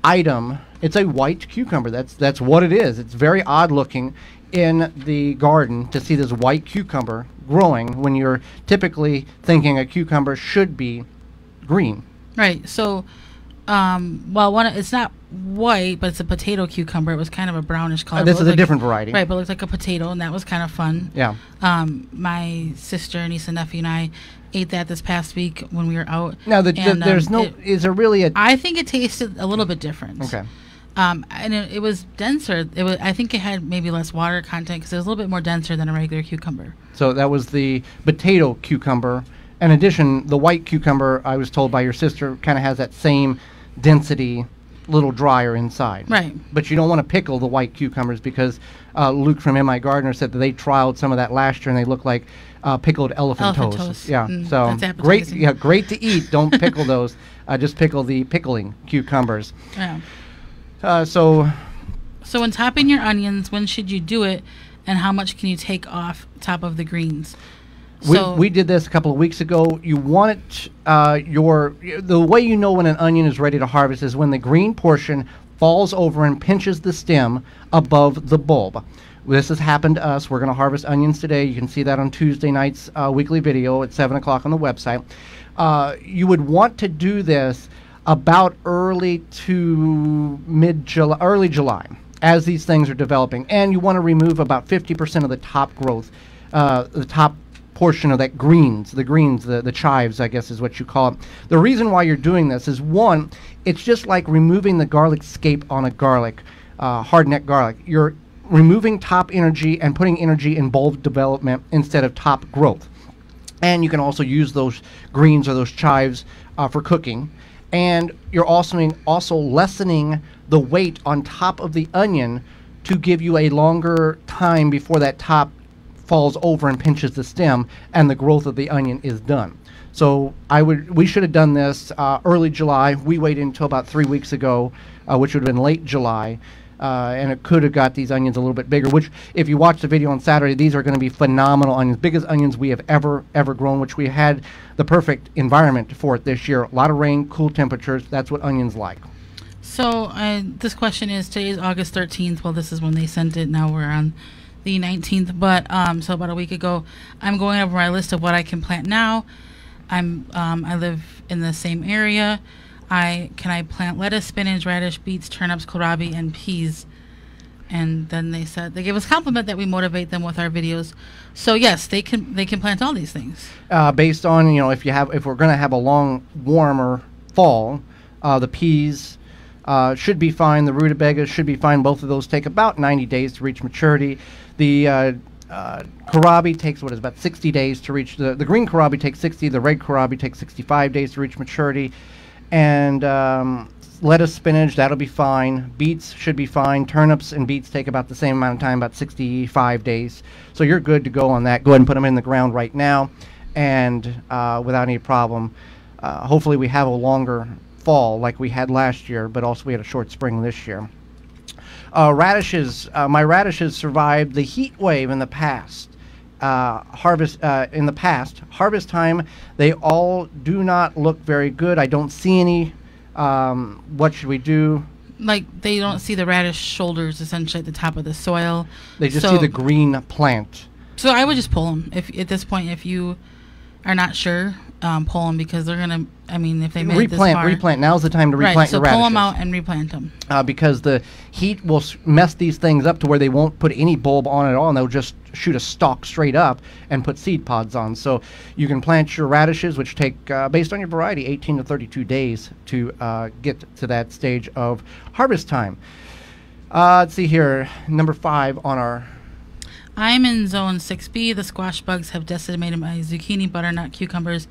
item. It's a white cucumber. That's what it is. It's very odd looking in the garden to see this white cucumber growing when you're typically thinking a cucumber should be green. Right. So, it's not white, but it's a potato cucumber. It was kind of a brownish color. This is a different variety. Right, but it looked like a potato, and that was kind of fun. Yeah. My sister, niece, and nephew, and I ate that this past week when we were out. Now, is there really a... I think it tasted a little bit different. Okay. And it was denser. I think it had maybe less water content because it was a little bit more denser than a regular cucumber. So that was the potato cucumber. In addition, the white cucumber, I was told by your sister, kind of has that same density, little drier inside. Right. But you don't want to pickle the white cucumbers because Luke from MI Gardener said that they trialed some of that last year and they look like pickled elephant toast. Yeah. So great. Yeah, great to eat. Don't pickle those. Just pickle the pickling cucumbers. Yeah. So when topping your onions, when should you do it, and how much can you take off top of the greens? We did this a couple of weeks ago. You want it, the way you know when an onion is ready to harvest is when the green portion falls over and pinches the stem above the bulb. This has happened to us. We're going to harvest onions today. You can see that on Tuesday night's weekly video at 7 o'clock on the website. You would want to do this about early to mid-July, early July, as these things are developing. And you want to remove about 50% of the top growth, the top portion of that greens, the chives, I guess is what you call it. The reason why you're doing this is, one, it's just like removing the garlic scape on a garlic, hardneck garlic. You're removing top energy and putting energy in bulb development instead of top growth. And you can also use those greens or those chives for cooking. And you're also lessening the weight on top of the onion to give you a longer time before that top falls over and pinches the stem and the growth of the onion is done. So we should have done this early July. We waited until about 3 weeks ago, which would have been late July. And it could have got these onions a little bit bigger, which if you watch the video on Saturday, these are going to be phenomenal onions, biggest onions we have ever grown, which we had the perfect environment for it this year. A lot of rain, cool temperatures. That's what onions like. So this question is, today is August 13th. Well, this is when they sent it. Now we're on the 19th. But so about a week ago, I'm going over my list of what I can plant now. I live in the same area. I plant lettuce, spinach, radish, beets, turnips, kohlrabi, and peas. And then they said they gave us a compliment that we motivate them with our videos. So yes, they can plant all these things. Based on, you know, if we're going to have a long warmer fall, the peas should be fine. The rutabagas should be fine. Both of those take about 90 days to reach maturity. The kohlrabi takes what is about 60 days to reach. The green kohlrabi takes 60. The red kohlrabi takes 65 days to reach maturity. And lettuce, spinach, that'll be fine. Beets should be fine. Turnips and beets take about the same amount of time, about 65 days. So you're good to go on that. Go ahead and put them in the ground right now and without any problem. Hopefully we have a longer fall like we had last year, but also we had a short spring this year. Radishes, my radishes survived the heat wave in the past. Harvest time, they all do not look very good. I don't see any. What should we do? Like, they don't see the radish shoulders essentially at the top of the soil. They just see the green plant. So I would just pull them. If at this point, if you are not sure, pull them, because they're gonna. I mean, if they made replant, it this far, replant. Now's the time to replant your radishes. Pull them out and replant them. Because the heat will mess these things up to where they won't put any bulb on at all, and they'll just shoot a stalk straight up and put seed pods on. So you can plant your radishes, which take, based on your variety, 18 to 32 days to get to that stage of harvest time. Let's see here, number 5 on our. I'm in zone 6B. The squash bugs have decimated my zucchini, butternut, cucumbers,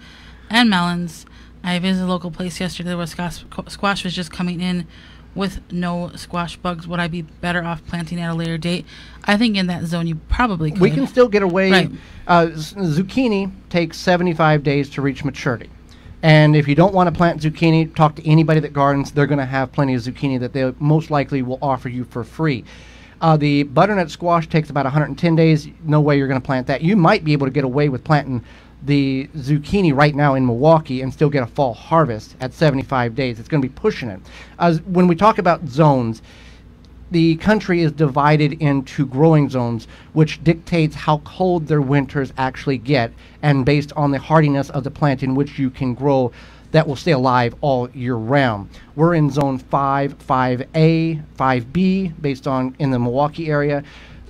and melons. I visited a local place yesterday where squash was just coming in with no squash bugs. Would I be better off planting at a later date? I think in that zone you probably could. We can still get away. Right. Zucchini takes 75 days to reach maturity. And if you don't want to plant zucchini, talk to anybody that gardens. They're going to have plenty of zucchini that they most likely will offer you for free. The butternut squash takes about 110 days. No way you're going to plant that. You might be able to get away with planting the zucchini right now in Milwaukee and still get a fall harvest at 75 days. It's going to be pushing it. When we talk about zones, the country is divided into growing zones, which dictates how cold their winters actually get, and based on the hardiness of the plant in which you can grow, that will stay alive all year round. We're in zone 5, 5A, 5B, based on in the Milwaukee area.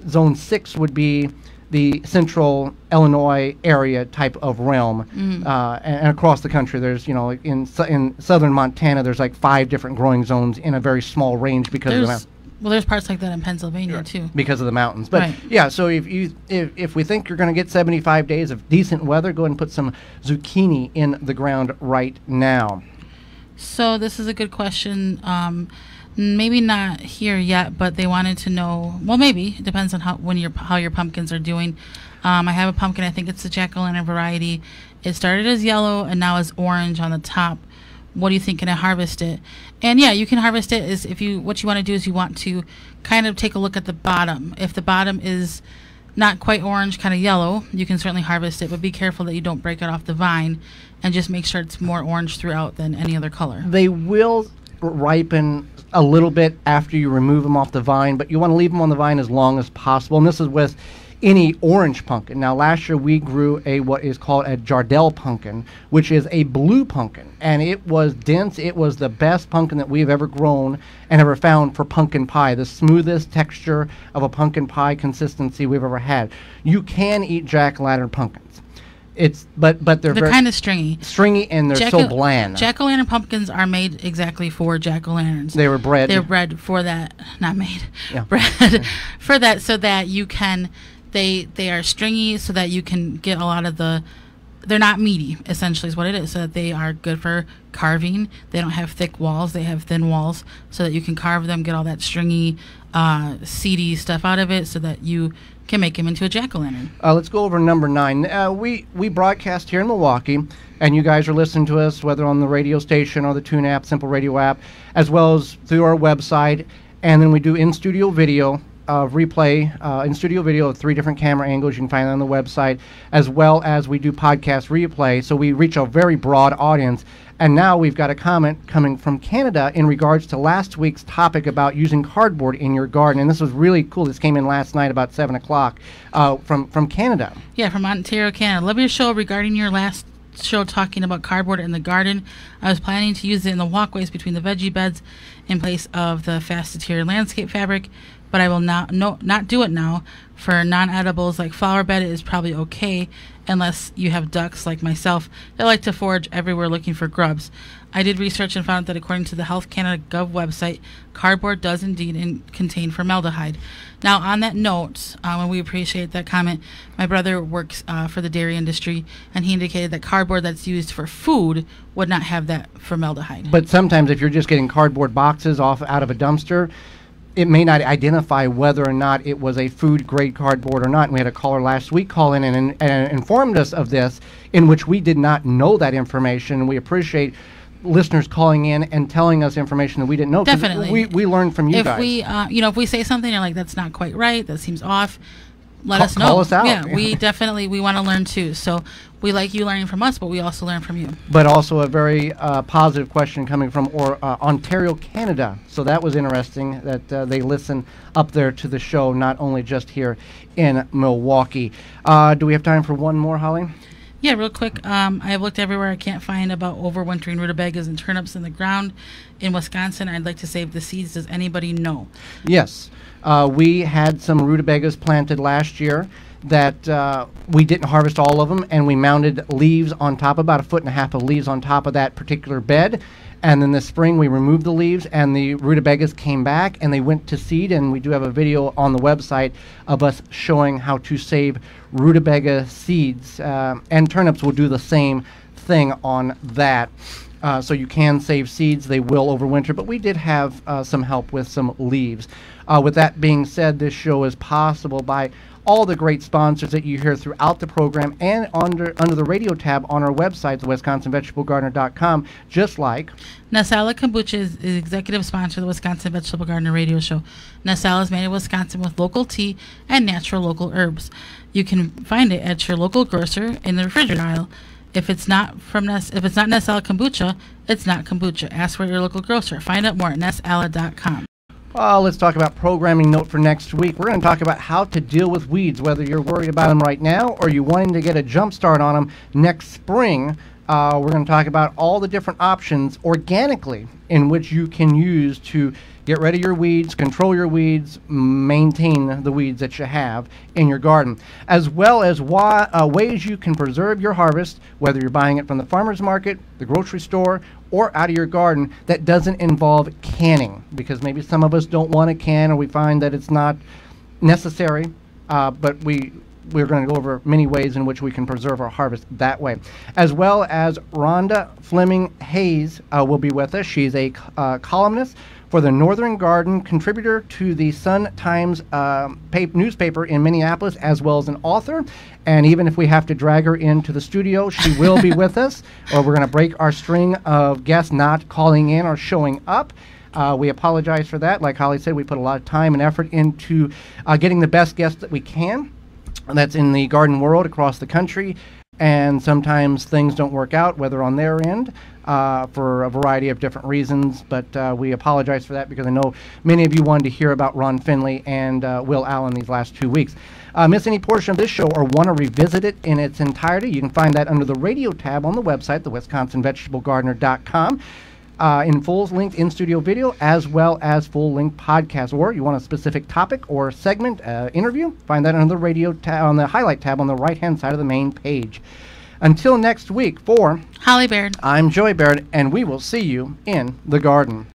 Zone 6 would be the central Illinois area type of realm. Mm-hmm. And across the country, there's, you know, in southern Montana, there's like 5 different growing zones in a very small range because of the mountains. Well, there's parts like that in Pennsylvania, sure, too. Because of the mountains. But right, yeah, so if we think you're going to get 75 days of decent weather, go ahead and put some zucchini in the ground right now. So this is a good question. Maybe not here yet, but they wanted to know, well, maybe it depends on how your pumpkins are doing. I have a pumpkin, I think it's the jack-o'-lantern variety. It started as yellow and now is orange on the top. What do you think? Can I harvest it? And yeah, you can harvest it. Is if you what you want to do is you want to kind of take a look at the bottom. If the bottom is not quite orange, kind of yellow, you can certainly harvest it, but be careful that you don't break it off the vine, and just make sure it's more orange throughout than any other color. They will ripen a little bit after you remove them off the vine, but you want to leave them on the vine as long as possible. And this is with any orange pumpkin. Now, last year we grew a what is called a Jarrahdale pumpkin, which is a blue pumpkin, and it was dense. It was the best pumpkin that we've ever grown and ever found for pumpkin pie. The smoothest texture of a pumpkin pie consistency we've ever had. You can eat jack-o'-lantern pumpkins. It's but they're kind of stringy, and they're so bland. Jack-o'-lantern pumpkins are made exactly for jack-o'-lanterns. They were bred. They're bred for that, not made. Yeah. Bred for that, so that you can. They are stringy so that you can get a lot of the they're not meaty, essentially is what it is. So that they are good for carving. They don't have thick walls. They have thin walls so that you can carve them, get all that stringy, seedy stuff out of it so that you can make them into a jack-o'-lantern. Let's go over number 9. We broadcast here in Milwaukee, and you guys are listening to us, whether on the radio station or the TuneIn app, Simple Radio app, as well as through our website. And then we do in-studio video of replay, in-studio video of 3 different camera angles. You can find it on the website, as well as we do podcast replay. So we reach a very broad audience. And now we've got a comment coming from Canada in regards to last week's topic about using cardboard in your garden. And this was really cool. This came in last night about 7 o'clock from Canada. Yeah, from Ontario, Canada. Love your show regarding your last show talking about cardboard in the garden. I was planning to use it in the walkways between the veggie beds in place of the faceted landscape fabric, but I will not do it now. For non-edibles like flower bed, it is probably okay, unless you have ducks like myself that like to forage everywhere looking for grubs. I did research and found that according to the Health Canada Gov website, cardboard does indeed contain formaldehyde. Now, on that note, and we appreciate that comment, my brother works for the dairy industry, and he indicated that cardboard that's used for food would not have that formaldehyde. But sometimes if you're just getting cardboard boxes out of a dumpster, it may not identify whether or not it was a food-grade cardboard or not. And we had a caller last week call in and informed us of this, in which we did not know that information. We appreciate listeners calling in and telling us information that we didn't know. Definitely. We learned from you guys. If we say something, you're like, that's not quite right, that seems off, let us know. Call us out. Yeah, we want to learn too. So we like you learning from us, but we also learn from you. But also a very positive question coming from Ontario, Canada. So that was interesting that they listen up there to the show, not only just here in Milwaukee. Do we have time for one more, Holly? Yeah, real quick. I have looked everywhere. I can't find about overwintering rutabagas and turnips in the ground in Wisconsin. I'd like to save the seeds. Does anybody know? Yes. We had some rutabagas planted last year that we didn't harvest all of them, and we mounted leaves on top, about a foot and a half of leaves on top of that particular bed. And then this spring we removed the leaves, and the rutabagas came back and they went to seed. And we do have a video on the website of us showing how to save rutabaga seeds, and turnips will do the same thing on that. So you can save seeds. They will overwinter, but we did have some help with some leaves. With that being said, this show is possible by all the great sponsors that you hear throughout the program and under the radio tab on our website, thewisconsinvegetablegardener.com, just like Nesalla Kombucha is the executive sponsor of the Wisconsin Vegetable Gardener radio show. Nesalla is made in Wisconsin with local tea and natural local herbs. You can find it at your local grocer in the refrigerator aisle. If it's not Nesalla Kombucha, it's not kombucha. Ask for your local grocer. Find out more at Nesalla.com. Well, let's talk about programming note for next week. We're going to talk about how to deal with weeds, whether you're worried about them right now or you're wanting to get a jump start on them next spring. We're going to talk about all the different options organically in which you can use to get rid of your weeds, control your weeds, maintain the weeds that you have in your garden, as well as ways you can preserve your harvest, whether you're buying it from the farmer's market, the grocery store, or out of your garden, that doesn't involve canning, because maybe some of us don't want to can, or we find that it's not necessary, but we're going to go over many ways in which we can preserve our harvest that way. As well as Rhonda Fleming-Hayes will be with us. She's a columnist for the Northern Garden, contributor to the Sun-Times newspaper in Minneapolis, as well as an author. And even if we have to drag her into the studio, she will be with us, or we're going to break our string of guests not calling in or showing up. We apologize for that. Like Holly said, we put a lot of time and effort into getting the best guests that we can. That's in the garden world across the country. And sometimes things don't work out, whether on their end, for a variety of different reasons. But we apologize for that, because I know many of you wanted to hear about Ron Finley and Will Allen these last 2 weeks. Miss any portion of this show or want to revisit it in its entirety, you can find that under the radio tab on the website, thewisconsinvegetablegardener.com. In full-length in-studio video, as well as full-length podcast. Or you want a specific topic or segment, interview, find that on the radio tab, on the highlight tab on the right-hand side of the main page. Until next week, for Holly Baird, I'm Joy Baird, and we will see you in the garden.